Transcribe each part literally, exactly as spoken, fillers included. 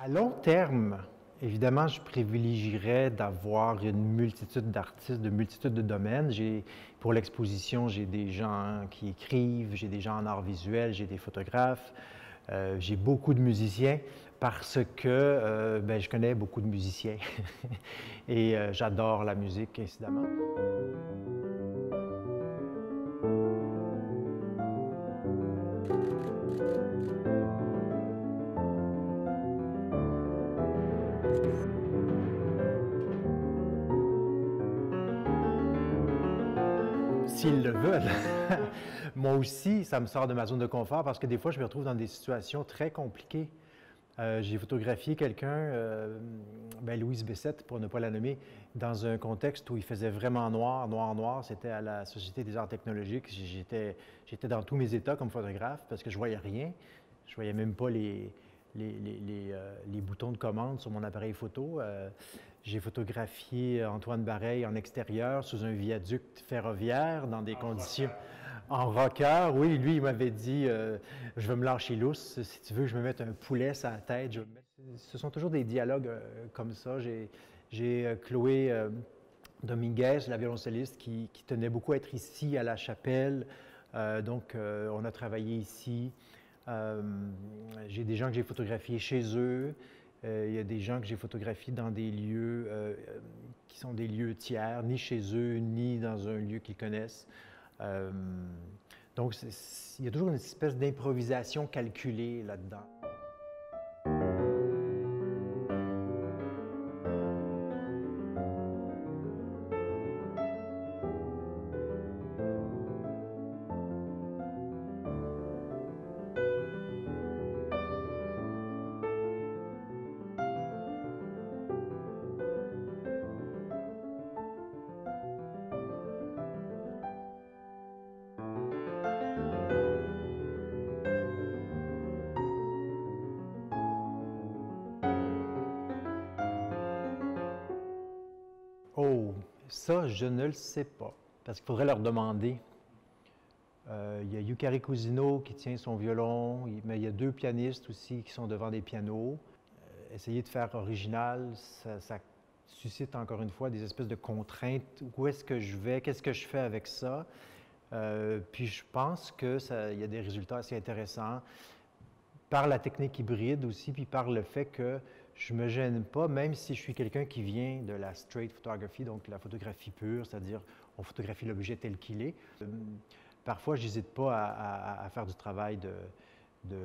À long terme, évidemment, je privilégierais d'avoir une multitude d'artistes, de multitude de domaines. Pour l'exposition, j'ai des gens qui écrivent, j'ai des gens en art visuel, j'ai des photographes, euh, j'ai beaucoup de musiciens parce que euh, ben, je connais beaucoup de musiciens et euh, j'adore la musique, incidemment. S'ils le veulent. Moi aussi, ça me sort de ma zone de confort parce que des fois, je me retrouve dans des situations très compliquées. Euh, j'ai photographié quelqu'un, euh, ben Louise Bessette, pour ne pas la nommer, dans un contexte où il faisait vraiment noir, noir, noir. C'était à la Société des arts technologiques. J'étais, j'étais dans tous mes états comme photographe parce que je ne voyais rien. Je ne voyais même pas les, les, les, les, euh, les boutons de commande sur mon appareil photo. Euh, J'ai photographié Antoine Bareille en extérieur, sous un viaduc ferroviaire, dans des en conditions... Rocker. En rocker, oui. Lui, il m'avait dit euh, « Je veux me lâcher lousse. Si tu veux que je me mette un poulet sur la tête, je vais me mettre... » Ce sont toujours des dialogues euh, comme ça. J'ai euh, Chloé euh, Dominguez, la violoncelliste, qui, qui tenait beaucoup à être ici, à la chapelle. Euh, donc, euh, on a travaillé ici. Euh, j'ai des gens que j'ai photographiés chez eux. Euh, il y a des gens que j'ai photographiés dans des lieux euh, qui sont des lieux tiers, ni chez eux, ni dans un lieu qu'ils connaissent. Euh, donc, il y a toujours une espèce d'improvisation calculée là-dedans. Oh, ça, je ne le sais pas, parce qu'il faudrait leur demander. Euh, il y a Yukari Cusino qui tient son violon, mais il y a deux pianistes aussi qui sont devant des pianos. Euh, essayer de faire original, ça, ça suscite encore une fois des espèces de contraintes. Où est-ce que je vais? Qu'est-ce que je fais avec ça? Euh, puis je pense qu'il y a des résultats assez intéressants par la technique hybride aussi, puis par le fait que je ne me gêne pas, même si je suis quelqu'un qui vient de la straight photography, donc la photographie pure, c'est-à-dire on photographie l'objet tel qu'il est. Euh, parfois, je n'hésite pas à, à, à faire du travail de, de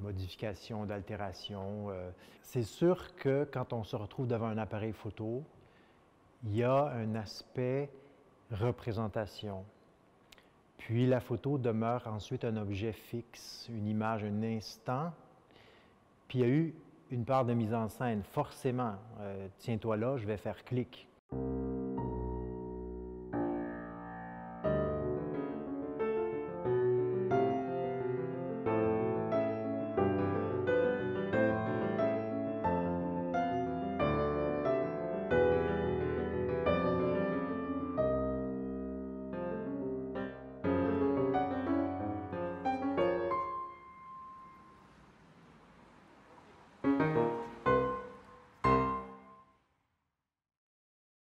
modification, d'altération. Euh, c'est sûr que quand on se retrouve devant un appareil photo, il y a un aspect représentation. Puis la photo demeure ensuite un objet fixe, une image, un instant. Puis il y a eu une part de mise en scène, forcément. Euh, tiens-toi là, je vais faire clic.